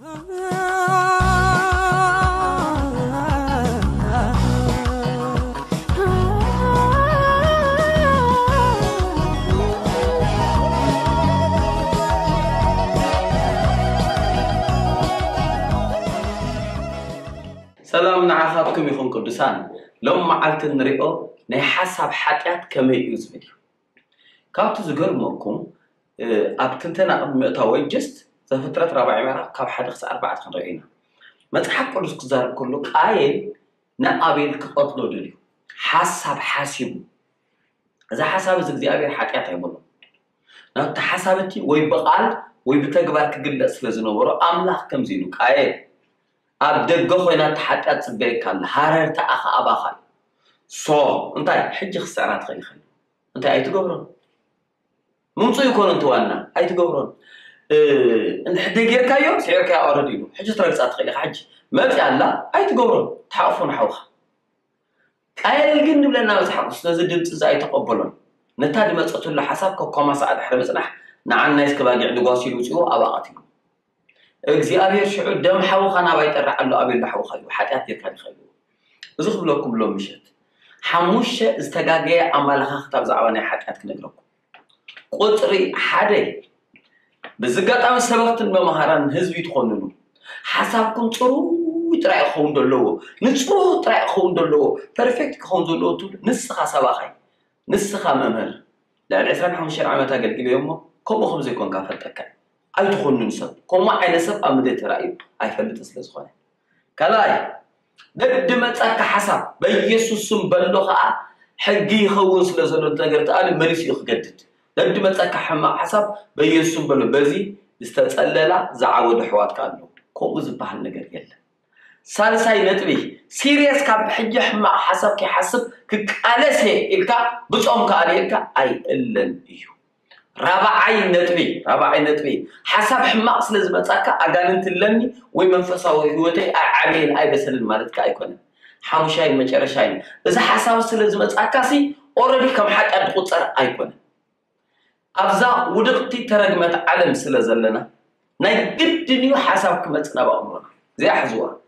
سلام نعاقبكم يخون قدسان لما علت نريقه نحسب حاجات كما يوزمدي كابتو زغر مركم ابتنتنا مئتاوي جست زفتره ربع مره كاب حد خص 4 خنرينا متحق قدس كزار كله قايل نابيل كقتلو دليو حسب حاسب اذا حسب زغدي ابير حاجات ايبلو نات حسابتي وي بقال وي بتغبار كجلس لزنورو املاح كم زينو قايل أبدأ خوينا تحت سبيك الله هرر تأخ أباخل صو أنت حج خسارات غير خل أنت أي تجبرن ممتى يكون أنت وانا أي تجبرن أنت حدقير كيو سعر كيا أردينه حج ترقصات غير حج ما في الله أي تجبرن تعرفون حوخ أي الجن بلا ناس حبس نزدت زاي تقبلون نتادي ما تقتل لحسابك وكما سعد حرمت نح نعن ناس كبار يعدوا قاسي لوتيو أباعتهم إذا أبي شعور دم حوخنا بيت الرعل أبي البحو خيو حتى يركن خيو زخ بلوكم بلو مشت حموش استجاجي عمل خطاب زعواني حتى تنقلكم قطري حري بزقات أمس سبقت المهارن هزبي تخونلو حسابكم ترو ترى خون دلو نترو ترى خون دلو perfect خون دلو طول نسخة سباقي نسخة ممر لأن عشان حموش العمل تاجل كل يومه كم خمس يكون كافر تكل أي تخون نسب كوما عين سب أمدت رأيه أي فلت سلس خانه كلاي دمت أك حسب بيسوس بلغة حقي خون سلس لو تقدرت أنا مريش يخجدت دمت أك حما حسب بيسوس بلغة بزي استتسلل زعود حوات كانوا كوز بحال نقدر يلا صار ساينت بيه سيريس كاب حجي حما حسب كحسب كألسه إلك بتصوم كأليك أي إلا اليوم رابع عين نتبي حسب حماس لازم أتذكر أجانب تلني ومنفصل ويوتي عميل أي بس المالك كأيكون حمشين مشارشين إذا حسب لازم أتذكر سي أوريدي كم حد أدخل صار أيكون أبزا ودقتي ترجمة علم سلزلنا نجيب دنيو حسب كم تنبأ أمورنا زي حزوة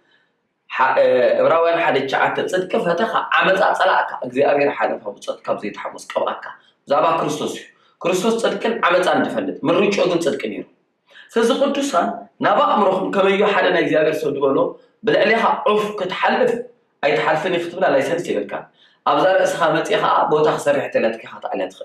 روان حد شعات تصدق كيف هتخا عمل أصلاً زي أغير حدا فبتصدق كم زي تحمس كم أكا زابا كريستوس كريستوس صدقن عمل صان دفلت من ريتشو جن صدقنيرو سلسل قدوسان نبأ أمرهم كما يو حدا نجزاير سودوانو بالعليها عف كتحلف أي تحلفني ختبلا لا يصير سير كان أبزار إسخامتي خا بوتخسر حتلاتك خاط على تخل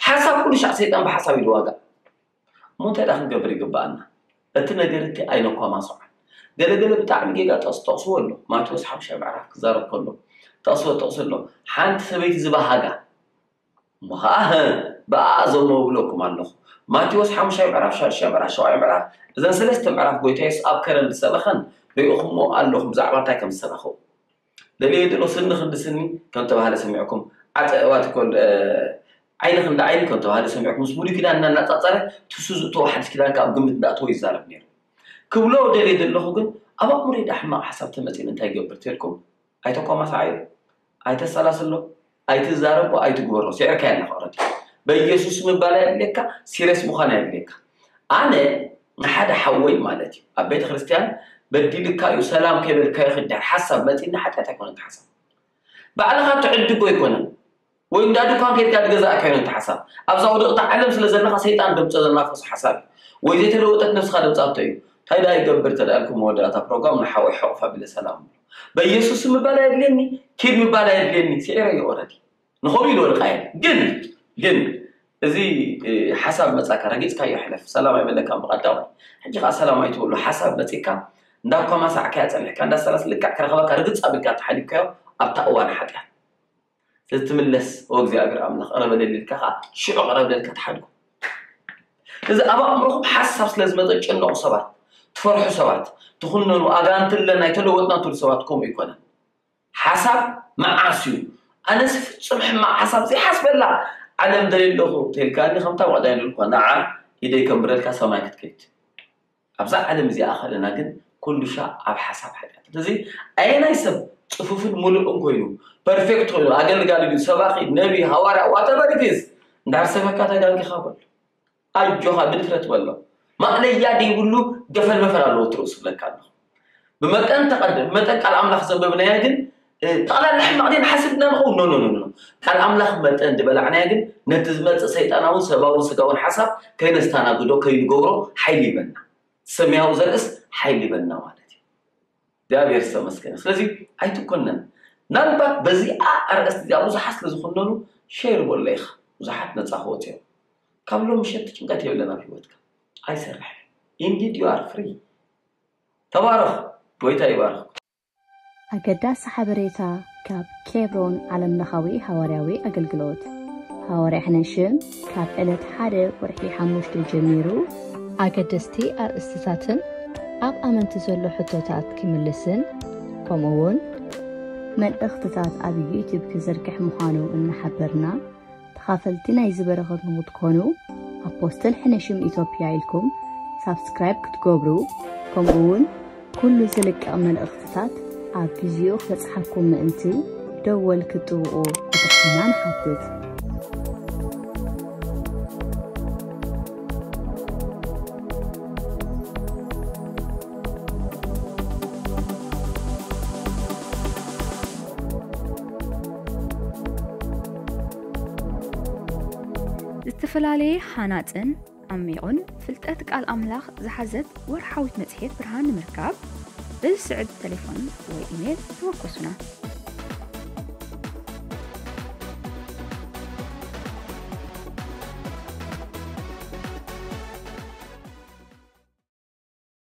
حساب كل شخصية أنا بحساب الواقع مو تاريخ قبري قبلنا أتنا قلت أين قام صعب قال بتعمل جيجا تصور له ما توسحب شيء بعرف زار كله تصور له حان تسوي زباحة مها بعضهم مبلوك مالهم ما تيوس حمش يعرف شو يعرف إذا سلست يعرف قويتيس أبكرن بالسبخن بيأخمو قالهم زعبر تاكم السبخو دليل إنه سن خد سني كنت بهلا سمعكم عت واتكون عين خد عين كنت بهلا سمعكم مسؤولي كده أننا نتأثر تسوز توحد كده كأب جمد دقتوي الزارب نير كبلو دليل إنه خجن أبغى مريد أحمق حسب تمثيل إنتاج برتيركم أيتقام مسعير أيتسلاسلو أيت الزارب وأيت الجبر سعر كان الخارج بيسوس من بلاد لك سيرس مخانع لك أنا حدا حوي مالتي أبيت خريستيان بدي لك يو سلام كبر كيخد حسب ما تين حتى تكون تحسب بعلها تعد جو يكون وين دادو كان كيت كات جزاء كانوا تحسب أبزود قطع علم سلزلنا خسيتان بمتزل نفس حساب وإذا تلوتت نفس خالد أبطيه هيدا يجبر تلاقكم ودرات برنامج نحوي حقفة بالسلام بيسوس من بلاد لني كيد من بلاد لني سعره يوردي نخوي له القائل جن زي حسب متذكر رجيت كي يحلف سلام يبلغ كم قدامي حجي قال سلام يتقول له حسب متذكر ناقة ما سعكات أنا كان ده سلسلة اللي كعكر غلط رجيت قبل كات حليب كيو أبتقوان حدا تتملس وجزء أجر أملاخ أنا بدل اللي كات شو أقرب بدل كات حلو إذا أبغى أمرهم حسب لازم أدرك إنه أصابه تفرحوا سوات تخلنا وأغانت لنا يتلوتنا طول سواتكم يكون حسب معاسيو أنا سفت صبح مع حسب زي حسب الله علم دليل له تلكاني خمتا وعدين لكم نعم إذا كان بريلك سماك تكيت أبزع علم زي آخر لكن كل شيء أب حسب حاجة زي أين يسب صفوف الملوك كوينو بيرفكت كوينو أجل قالوا لي سباق النبي هوارا واتبريتيز دار سباقات أجل كخبر أيجوها بنفرت والله ما عليه يادي يقولوا قفل مفرال وتروس في الكلام بما أن تقدم متى كالعملاق زببنا ياجن طالع نحن بعدين حسبنا نقول نو نو نو كالعملاق متى دبلعنا ياجن نتزمت سيدنا وسباون سجون حسب كي نستناقدو كي نجورو حيلي بنا سميها وزرس حيلي بنا والدي ده بيرسى مسكين لذي عيتو كنا نلبك بزي أرقص ده وزحص لزخنانو شير والليخ وزحتنا تصحوتين قبلهم مشيت كم قتيل لنا في وقتك أي سرح indeed you are free تبارك بويتا يبارك أقدس حبريتا كاب كيبرون على النخوي هوراوي أقلقلوت هوري حنشم كاب إلت حدا ورحي حموشت الجميرو أقدستي أرستاتن أب أمن تزولو حطوتات كملسن كمون من اختتات أبي يوتيوب كزركح محانو إن حبرنا تخافلتنا يزبرغض نموتكونو أبوستل حنشم إثيوبيا إلكم سبسكرايب كتقبرو كمون كل زلك أمن اختتات أبيزيو خلصحكم مأنتي دول كتوقو بتحنان حدث. استفلالي حاناتن عميقن فلتأتك على الأملاخ زحزت ورحاوت متحيط برهان مركب بالسعد تليفون وإيميل توقسنا.